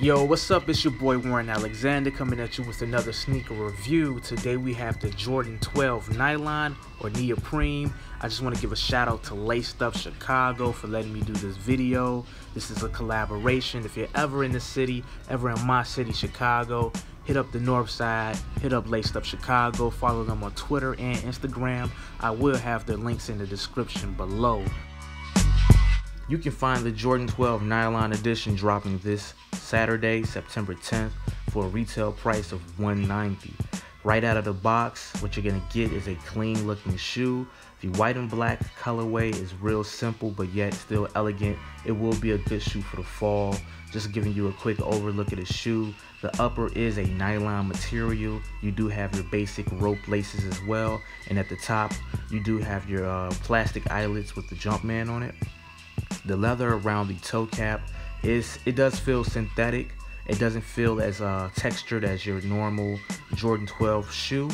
Yo, what's up? It's your boy Warren Alexander coming at you with another sneaker review. Today we have the Jordan 12 nylon or neoprene. I just want to give a shout out to Laced Up Chicago for letting me do this video. This is a collaboration. If you're ever in the city, ever in my city, Chicago, hit up the North Side, hit up Laced Up Chicago, follow them on Twitter and Instagram. I will have the links in the description below. You can find the Jordan 12 Nylon Edition dropping this Saturday, September 10th, for a retail price of $190. Right out of the box, what you're gonna get is a clean looking shoe. The white and black colorway is real simple, but yet still elegant. It will be a good shoe for the fall. Just giving you a quick overlook of the shoe. The upper is a nylon material. You do have your basic rope laces as well. And at the top, you do have your plastic eyelets with the Jumpman on it. The leather around the toe cap does feel synthetic. It doesn't feel as textured as your normal Jordan 12 shoe.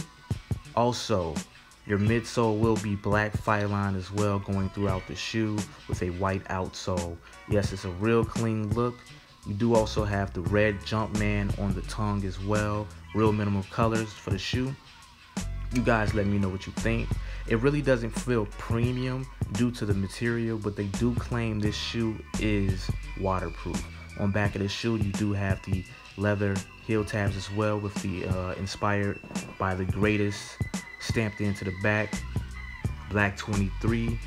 Also, your midsole will be black Phylon as well, going throughout the shoe with a white outsole. Yes, it's a real clean look. You do also have the red Jumpman on the tongue as well. Real minimal colors for the shoe. You guys let me know what you think. It really doesn't feel premium due to the material, but they do claim this shoe is waterproof. On back of the shoe, you do have the leather heel tabs as well with the inspired by the greatest stamped into the back, black 23.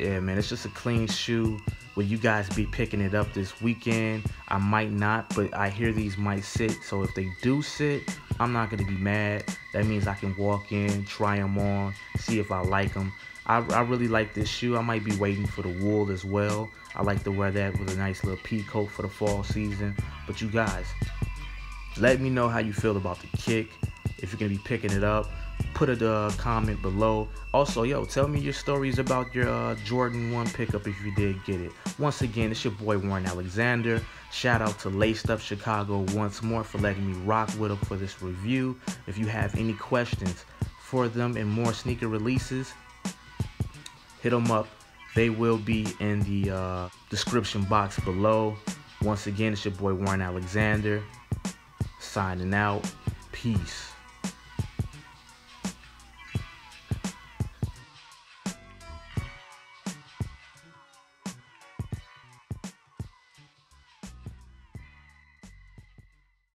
Yeah, man, it's just a clean shoe. Will you guys be picking it up this weekend? I might not, but I hear these might sit. So if they do sit, I'm not gonna be mad. That means I can walk in, try them on, see if I like them. I really like this shoe. I might be waiting for the wool as well. I like to wear that with a nice little pea coat for the fall season. But you guys, let me know how you feel about the kick. If you're gonna be picking it up, put a comment below. Also, yo, tell me your stories about your Jordan 1 pickup if you did get it. Once again, it's your boy Warren Alexander. Shout out to Laced Up Chicago once more for letting me rock with them for this review. If you have any questions for them and more sneaker releases, hit them up. They will be in the description box below. Once again, it's your boy Warren Alexander signing out. Peace.